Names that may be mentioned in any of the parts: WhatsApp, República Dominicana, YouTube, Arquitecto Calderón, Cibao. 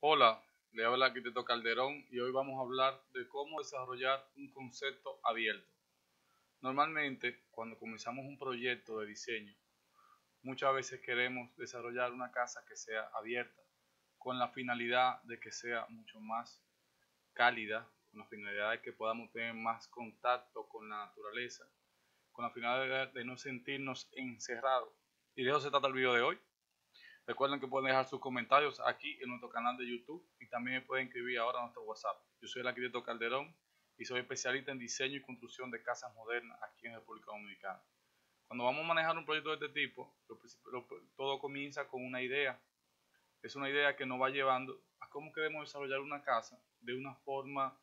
Hola, le habla el arquitecto Calderón y hoy vamos a hablar de cómo desarrollar un concepto abierto. Normalmente, cuando comenzamos un proyecto de diseño, muchas veces queremos desarrollar una casa que sea abierta, con la finalidad de que sea mucho más cálida, con la finalidad de que podamos tener más contacto con la naturaleza, con la finalidad de no sentirnos encerrados. Y de eso se trata el video de hoy. Recuerden que pueden dejar sus comentarios aquí en nuestro canal de YouTube y también me pueden escribir ahora a nuestro WhatsApp. Yo soy el arquitecto Calderón y soy especialista en diseño y construcción de casas modernas aquí en República Dominicana. Cuando vamos a manejar un proyecto de este tipo, todo comienza con una idea. Es una idea que nos va llevando a cómo queremos desarrollar una casa de una forma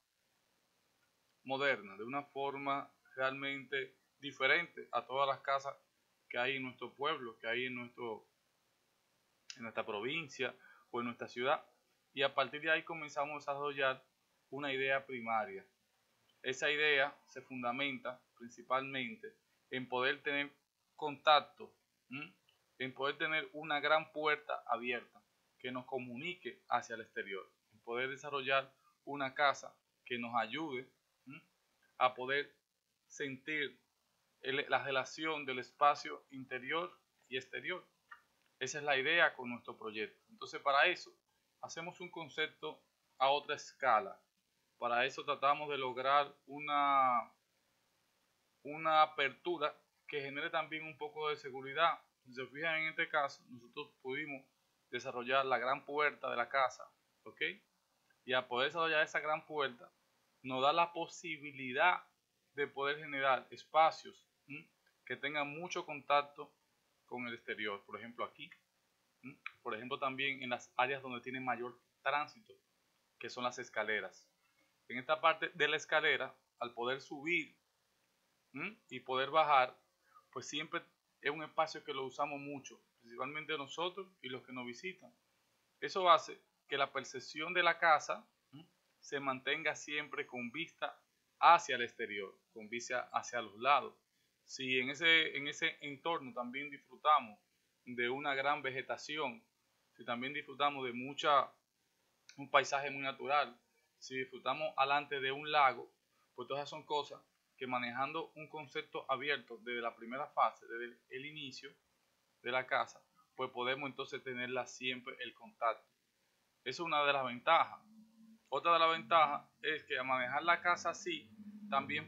moderna, de una forma realmente diferente a todas las casas que hay en nuestro pueblo, que hay en nuestra provincia o en nuestra ciudad, y a partir de ahí comenzamos a desarrollar una idea primaria. Esa idea se fundamenta principalmente en poder tener contacto, en poder tener una gran puerta abierta que nos comunique hacia el exterior, en poder desarrollar una casa que nos ayude a poder sentir la relación del espacio interior y exterior. Esa es la idea con nuestro proyecto. Entonces, para eso, hacemos un concepto a otra escala. Para eso tratamos de lograr una apertura que genere también un poco de seguridad. Si se fijan en este caso, nosotros pudimos desarrollar la gran puerta de la casa, ¿ok? Y al poder desarrollar esa gran puerta, nos da la posibilidad de poder generar espacios que tengan mucho contacto con el exterior, por ejemplo aquí, por ejemplo también en las áreas donde tiene mayor tránsito, que son las escaleras. En esta parte de la escalera, al poder subir y poder bajar, pues siempre es un espacio que lo usamos mucho, principalmente nosotros y los que nos visitan. Eso hace que la percepción de la casa se mantenga siempre con vista hacia el exterior, con vista hacia los lados. Si en ese entorno también disfrutamos de una gran vegetación, si también disfrutamos de un paisaje muy natural, si disfrutamos alante de un lago, pues todas esas son cosas que manejando un concepto abierto desde la primera fase, desde el inicio de la casa, pues podemos entonces tenerla siempre el contacto. Esa es una de las ventajas. Otra de las ventajas es que al manejar la casa así, también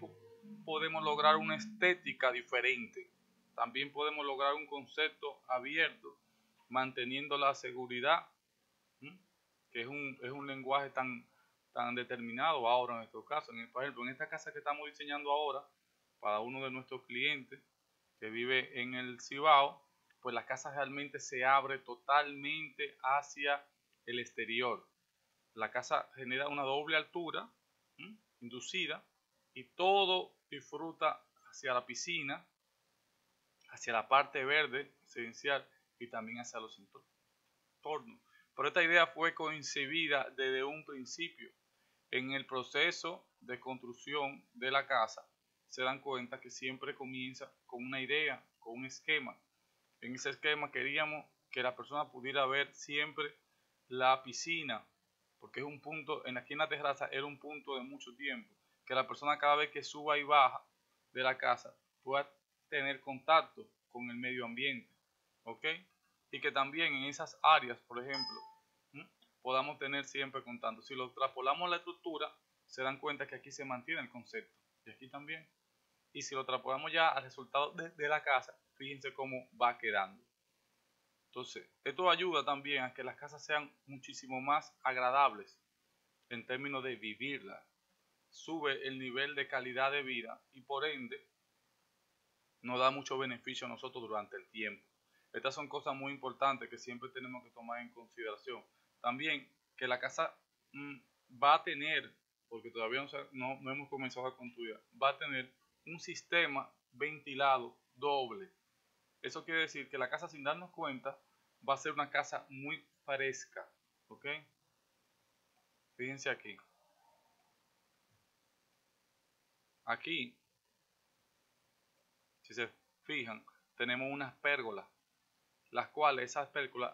podemos lograr una estética diferente. También podemos lograr un concepto abierto, manteniendo la seguridad, que es un lenguaje tan determinado ahora en nuestro caso. Por ejemplo, en esta casa que estamos diseñando ahora, para uno de nuestros clientes que vive en el Cibao, pues la casa realmente se abre totalmente hacia el exterior. La casa genera una doble altura inducida y todo disfruta hacia la piscina, hacia la parte verde residencial y también hacia los entornos. Pero esta idea fue concebida desde un principio. En el proceso de construcción de la casa se dan cuenta que siempre comienza con una idea, con un esquema. En ese esquema queríamos que la persona pudiera ver siempre la piscina, porque es un punto, aquí en la terraza era un punto de mucho tiempo, que la persona cada vez que suba y baja de la casa pueda tener contacto con el medio ambiente, ¿ok? Y que también en esas áreas, por ejemplo, podamos tener siempre contacto. Si lo traspolamos a la estructura, se dan cuenta que aquí se mantiene el concepto, y aquí también. Y si lo traspolamos ya al resultado de la casa, fíjense cómo va quedando. Entonces, esto ayuda también a que las casas sean muchísimo más agradables en términos de vivirlas. Sube el nivel de calidad de vida y por ende nos da mucho beneficio a nosotros durante el tiempo. Estas son cosas muy importantes que siempre tenemos que tomar en consideración. También que la casa va a tener, porque todavía no hemos comenzado a construir, va a tener un sistema ventilado doble. Eso quiere decir que la casa, sin darnos cuenta, va a ser una casa muy fresca, ¿ok? Fíjense aquí. Aquí, si se fijan, tenemos unas pérgolas, las cuales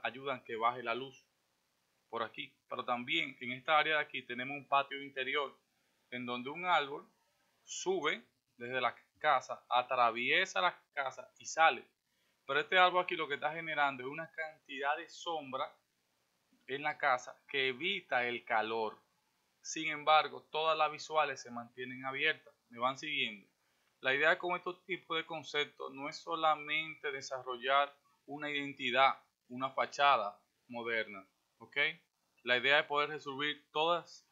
ayudan que baje la luz. por aquí. Pero también en esta área de aquí tenemos un patio interior en donde un árbol sube desde la casa, atraviesa la casa y sale. Pero este árbol aquí lo que está generando es una cantidad de sombra en la casa que evita el calor. Sin embargo, todas las visuales se mantienen abiertas. Me van siguiendo. La idea con estos tipos de conceptos no es solamente desarrollar una identidad, una fachada moderna, ¿ok? La idea es poder resolver todas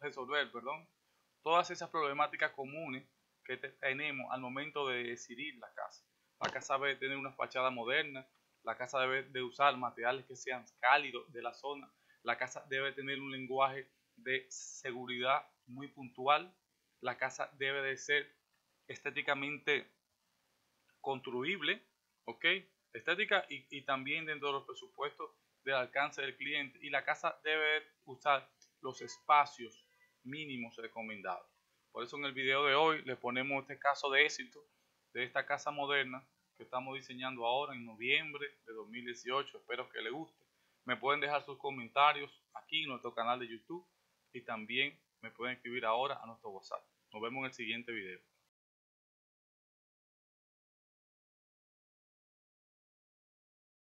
esas problemáticas comunes que tenemos al momento de decidir la casa. La casa debe tener una fachada moderna, la casa debe de usar materiales que sean cálidos de la zona, la casa debe tener un lenguaje de seguridad muy puntual, la casa debe de ser estéticamente construible, ¿ok? Estética y también dentro de los presupuestos del alcance del cliente, y la casa debe usar los espacios mínimos recomendados. Por eso en el video de hoy le ponemos este caso de éxito de esta casa moderna que estamos diseñando ahora en noviembre de 2018. Espero que les guste. Me pueden dejar sus comentarios aquí en nuestro canal de YouTube y también me pueden escribir ahora a nuestro WhatsApp. Nos vemos en el siguiente video.